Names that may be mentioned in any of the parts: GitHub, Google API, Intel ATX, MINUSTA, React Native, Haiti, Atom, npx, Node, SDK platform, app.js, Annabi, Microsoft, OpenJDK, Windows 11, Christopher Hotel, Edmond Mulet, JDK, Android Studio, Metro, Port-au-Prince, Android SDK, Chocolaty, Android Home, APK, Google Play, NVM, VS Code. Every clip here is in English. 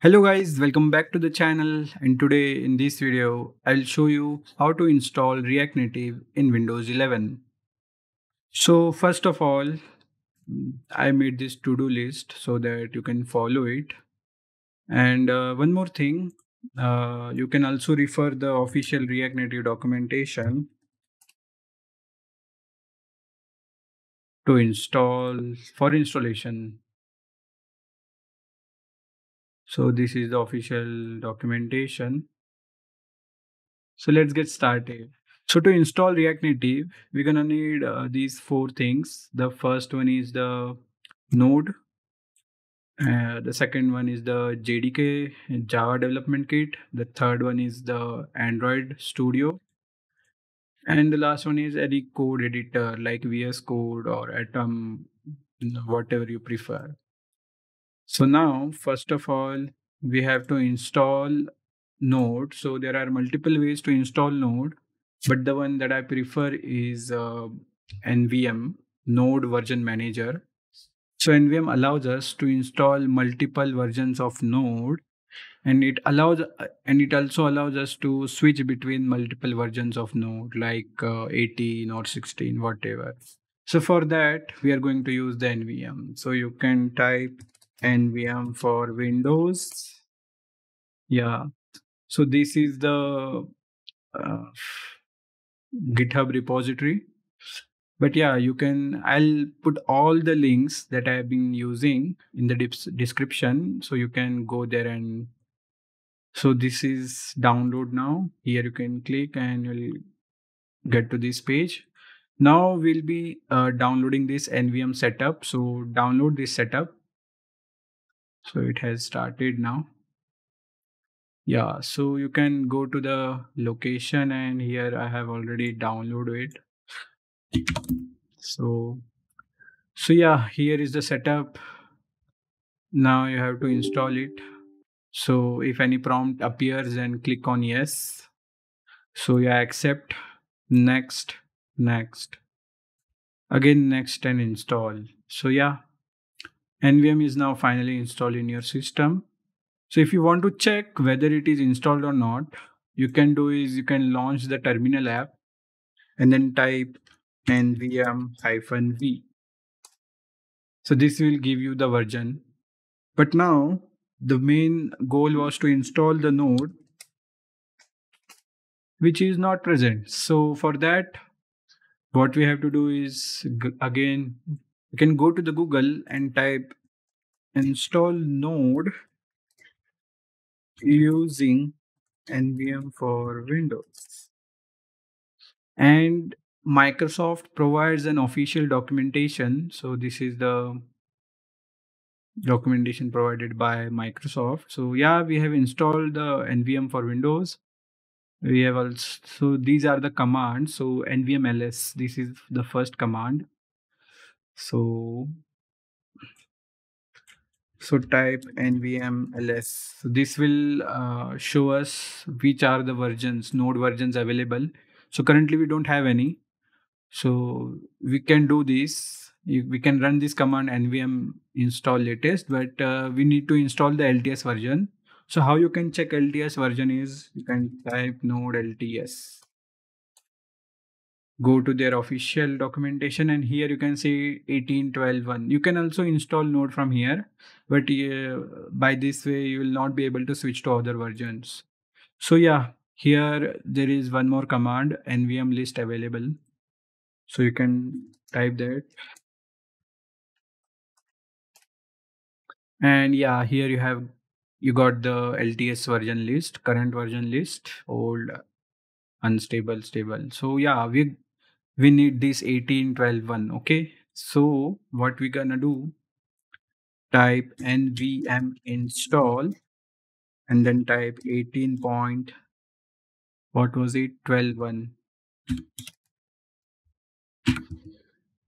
Hello guys, welcome back to the channel, and today in this video I'll show you how to install React Native in Windows 11. So first of all, I made this to-do list so that you can follow it. And one more thing, you can also refer the official React Native documentation to install for installation. So this is the official documentation. So let's get started. So to install React Native, we're gonna need these four things. The first one is the Node. The second one is the JDK Java Development Kit. The third one is the Android Studio. And the last one is any code editor like VS Code or Atom, whatever you prefer. So now, first of all, we have to install Node. So there are multiple ways to install Node, but the one that I prefer is NVM, Node Version Manager. So NVM allows us to install multiple versions of Node, and it also allows us to switch between multiple versions of Node, like 18 or 16, whatever. So for that, we are going to use the NVM. So you can type NVM for Windows. Yeah, so this is the GitHub repository, but yeah, you can, I'll put all the links that I've been using in the description, so you can go there. And so this is download now. Here you can click and you'll get to this page. Now we'll be downloading this NVM setup, so download this setup. So it has started now. Yeah, so you can go to the location, and here I have already downloaded it. So yeah, here is the setup. Now you have to install it. So if any prompt appears, then click on yes. So yeah, accept, next, next, again next, and install. So yeah, NVM is now finally installed in your system. So if you want to check whether it is installed or not, you can do is you can launch the terminal app and then type nvm-v. So this will give you the version. But now the main goal was to install the Node, which is not present. So for that, what we have to do is again, you can go to the Google and type install Node using NVM for Windows. And Microsoft provides an official documentation. So this is the documentation provided by Microsoft. So yeah, we have installed the NVM for Windows. We have also, so these are the commands. So NVM ls, this is the first command. So type NVM ls. So this will show us which are the versions, Node versions available. So currently we don't have any. So we can do this. We can run this command NVM install latest, but we need to install the LTS version. So how you can check LTS version is you can type node LTS. Go to their official documentation, and here you can see 18.12.1. You can also install Node from here, but by this way you will not be able to switch to other versions. So yeah, here there is one more command, nvm list available. So you can type that. And yeah, here you got the LTS version list, current version list, old, unstable, stable. So yeah, we need this 18.12.1. Okay, so what we're gonna do, type nvm install and then type 12.1.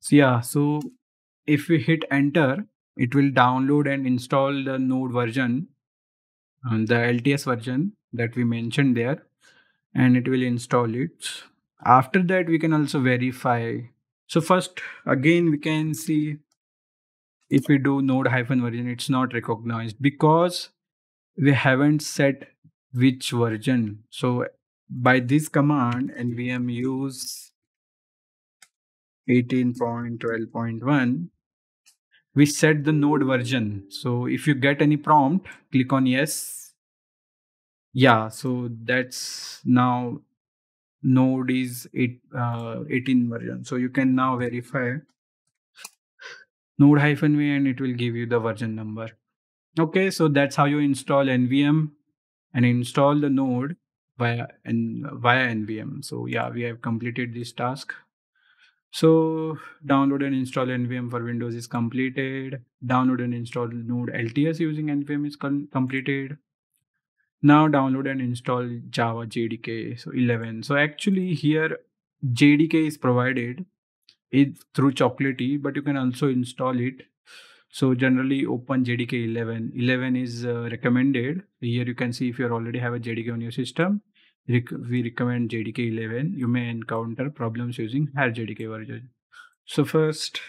So yeah, so if we hit enter, it will download and install the Node version, the LTS version that we mentioned there, and it will install it. After that, we can also verify. So first, again, we can see if we do node-version, it's not recognized because we haven't set which version. So by this command, NVM use 18.12.1, we set the node version. So if you get any prompt, click on yes. Yeah, so that's now node is 18 version. So you can now verify node -v and it will give you the version number. Okay, so that's how you install NVM and install the node via NVM. So yeah, we have completed this task. So download and install NVM for Windows is completed. Download and install node LTS using NVM is completed. Now download and install Java JDK, so 11. So actually here JDK is provided through Chocolaty, but you can also install it. So generally OpenJDK 11. 11 is recommended. Here you can see if you already have a JDK on your system, we recommend JDK 11. You may encounter problems using higher JDK version. So first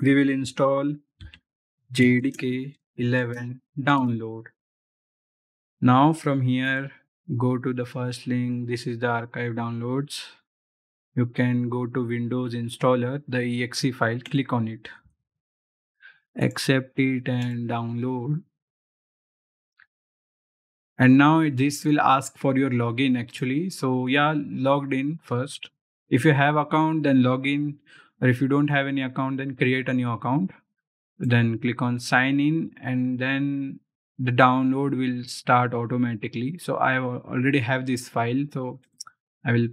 we will install JDK 11 download. Now from here, go to the first link. This is the archive downloads. You can go to Windows installer, the exe file, click on it, accept it and download. And now this will ask for your login actually. So yeah, logged in first. If you have account, then log in. Or if you don't have any account, then create a new account. Then click on sign in and then the download will start automatically. So I already have this file. So I will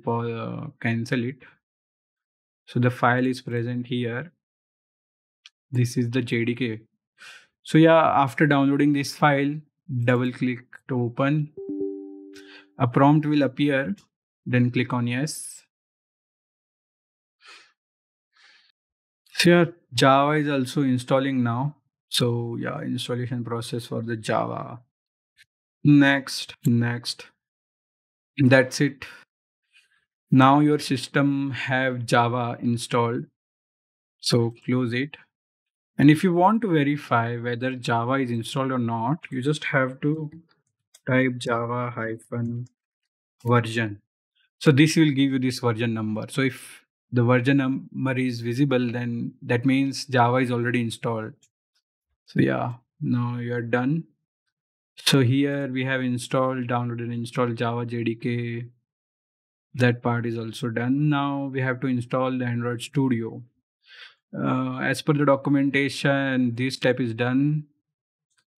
cancel it. So the file is present here. This is the JDK. So yeah, after downloading this file, double click to open. A prompt will appear. Then click on yes. So yeah, Java is also installing now. So yeah, installation process for the Java. Next. That's it. Now your system have Java installed. So close it. And if you want to verify whether Java is installed or not, you just have to type Java -version. So this will give you this version number. So if the version number is visible, then that means Java is already installed. So yeah, now you're done. So here we have installed, downloaded and installed Java JDK. That part is also done. Now we have to install the Android Studio. As per the documentation, this step is done.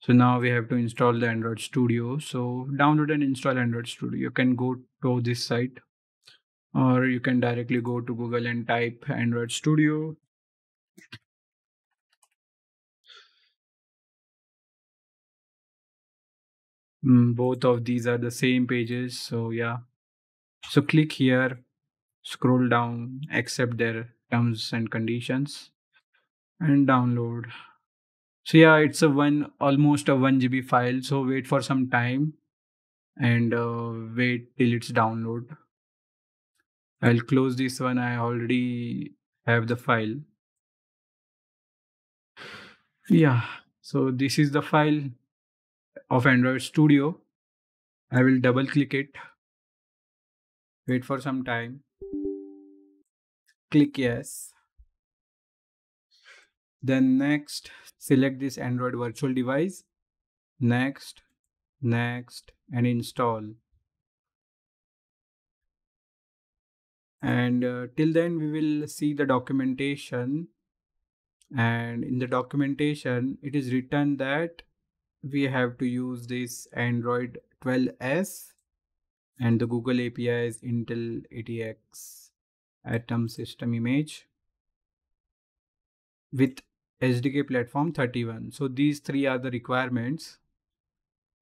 So now we have to install the Android Studio. So download and install Android Studio. You can go to this site or you can directly go to Google and type Android Studio. Both of these are the same pages. So yeah. So click here, scroll down, accept their terms and conditions and download. So yeah, it's almost a 1 GB file. So wait for some time and wait till it's download. I'll close this one. I already have the file. Yeah, so this is the file of Android Studio. I will double click it. Wait for some time. Click yes. Then next, select this Android virtual device. Next, and install. And till then we will see the documentation. And in the documentation, it is written that we have to use this Android 12S and the Google API is Intel ATX. Atom system image with SDK platform 31. So these three are the requirements.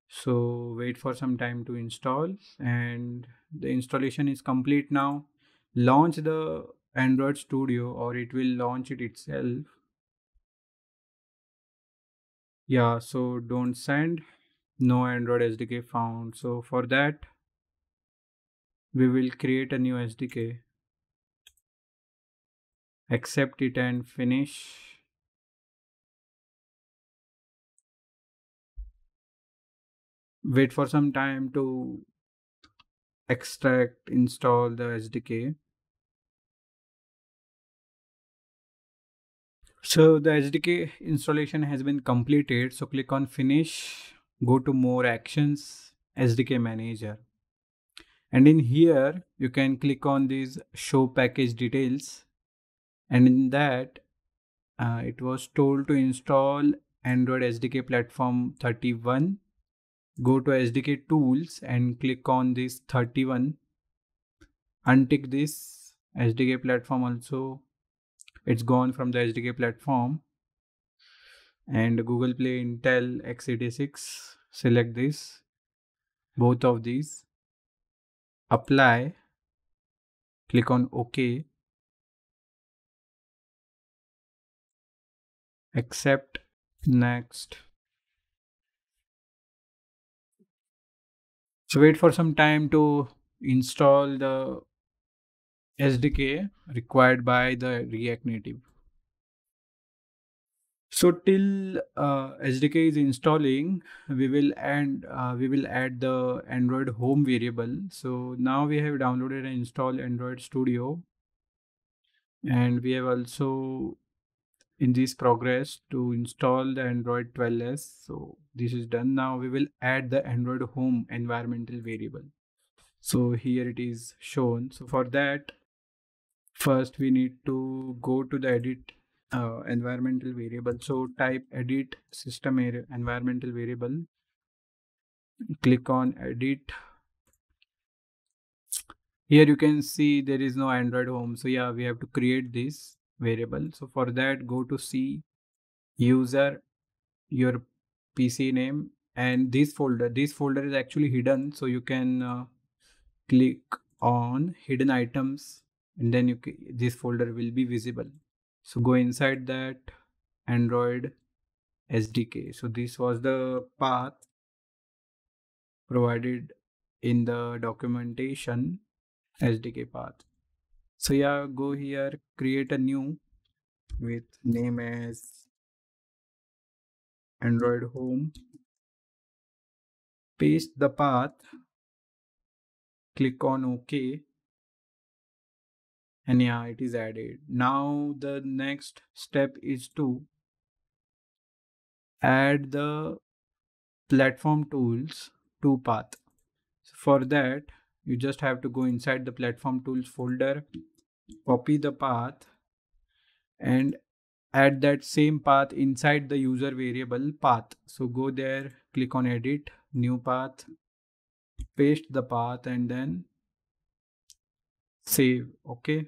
So wait for some time to install and the installation is complete now. Launch the Android Studio or it will launch it itself. Yeah, so don't send, no Android SDK found. So for that, we will create a new SDK. Accept it and finish. wait for some time to extract, install the SDK. So the SDK installation has been completed. So click on Finish, go to More Actions, SDK Manager. And in here, you can click on these Show Package Details. And in that, it was told to install Android SDK platform 31. Go to SDK Tools and click on this 31. Untick this SDK platform also. It's gone from the SDK platform. And Google Play, Intel x86. Select this. Both of these. Apply. Click on OK. Accept. Next. So wait for some time to install the SDK required by the React Native. So till SDK is installing, we will add the Android Home variable. So now we have downloaded and installed Android Studio, and we have also in this progress to install the Android 12s. So this is done. Now we will add the Android Home environmental variable. So here it is shown. So for that, first we need to go to the edit environmental variable. So type edit system environmental variable. Click on edit. Here you can see there is no Android Home. So yeah, we have to create this variable. So for that, go to C, user, your PC name, and this folder. This folder is actually hidden, so you can click on hidden items, and then you this folder will be visible. So go inside that Android SDK. So this was the path provided in the documentation, SDK path. So yeah, go here, create a new with name as Android Home, paste the path, click on OK, and yeah, it is added. Now the next step is to add the platform tools to path. So for that, you just have to go inside the platform tools folder, copy the path, and add that same path inside the user variable path. So go there, click on edit, new path, paste the path, and then save. Okay.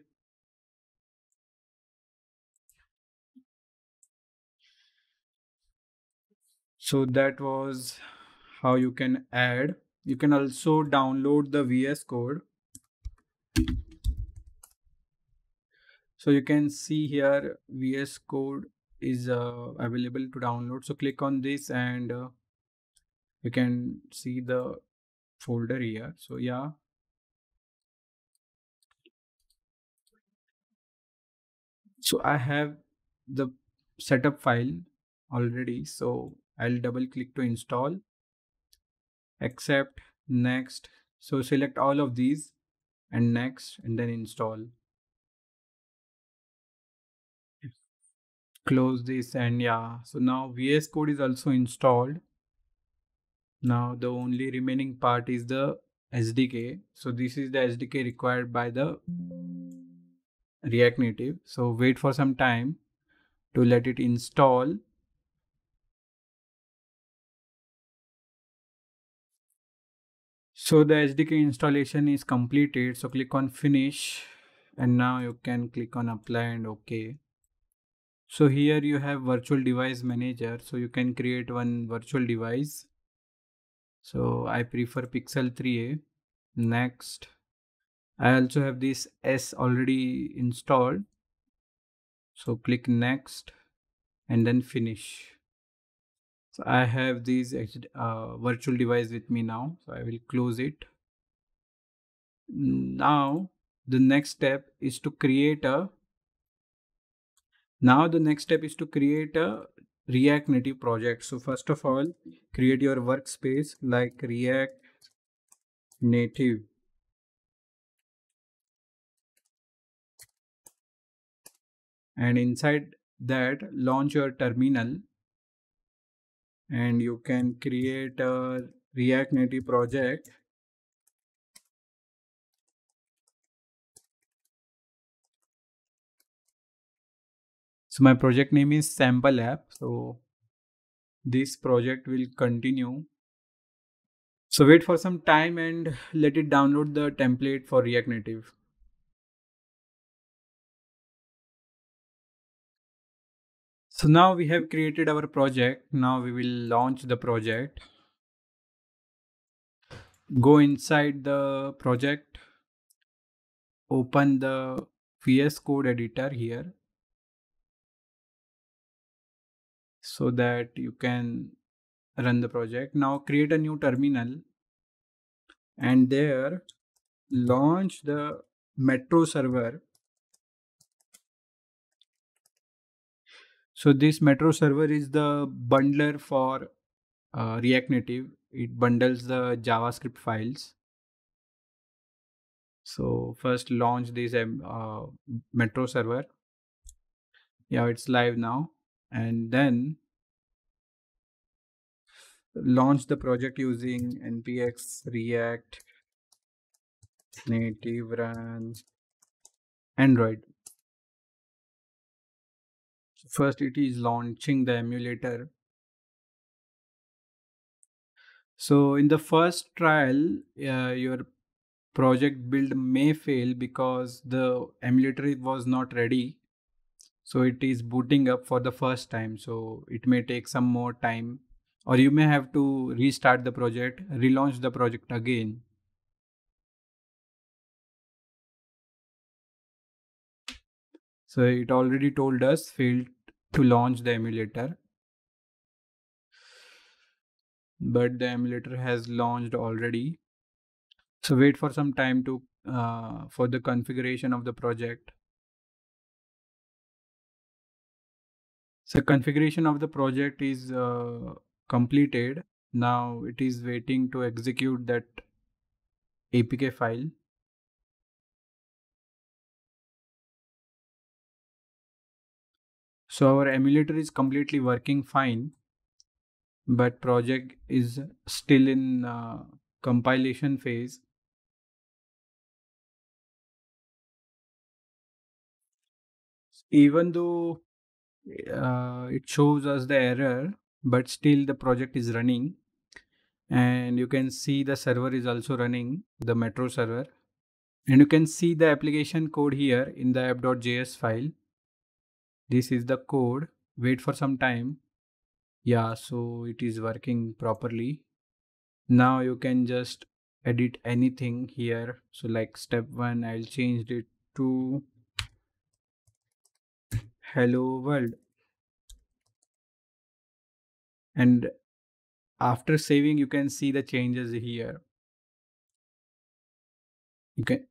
So that was how you can add. You can also download the VS Code. So you can see here VS Code is available to download. So click on this and you can see the folder here. So yeah. So I have the setup file already. So I'll double click to install. Accept, next. So select all of these and next, and then install. Close this, and yeah, so now VS Code is also installed. Now the only remaining part is the SDK. So this is the SDK required by the React Native. So wait for some time to let it install. So the SDK installation is completed. So click on Finish, and now you can click on Apply and OK. So here you have Virtual Device Manager. So you can create one virtual device. So I prefer Pixel 3a. Next. I also have this S already installed. So click Next and then Finish. So I have these virtual device with me now. So I will close it. Now the next step is to create a React Native project. So first of all, create your workspace like React Native. And inside that, launch your terminal. And you can create a React Native project. So my project name is sample app. So this project will continue. So wait for some time and let it download the template for React Native. So now we have created our project. Now we will launch the project. Go inside the project. Open the VS Code editor here, so that you can run the project. Now create a new terminal and there launch the Metro server. So this Metro server is the bundler for React Native. It bundles the JavaScript files. So first launch this Metro server. Yeah, it's live now. And then launch the project using npx react native run android. So first it is launching the emulator. So in the first trial, your project build may fail because the emulator was not ready. So it is booting up for the first time. So it may take some more time, or you may have to restart the project, relaunch the project again. So it already told us failed to launch the emulator, but the emulator has launched already. So wait for some time to for the configuration of the project. So configuration of the project is completed. Now it is waiting to execute that APK file. So our emulator is completely working fine, but project is still in compilation phase. Even though it shows us the error, but still the project is running, and you can see the server is also running, the Metro server, and you can see the application code here in the app.js file. This is the code. Wait for some time. Yeah, so it is working properly. Now you can just edit anything here. So like step 1, I'll change it to hello world, and after saving you can see the changes here. Okay,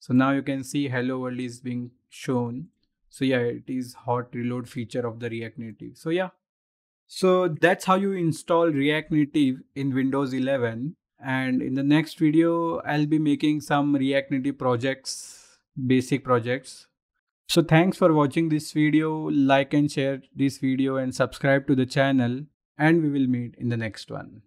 so now you can see hello world is being shown. So yeah, it is hot reload feature of the React Native. So yeah, so that's how you install React Native in Windows 11. And in the next video, I'll be making some React Native projects, basic projects. So thanks for watching this video. Like and share this video and subscribe to the channel, and we will meet in the next one.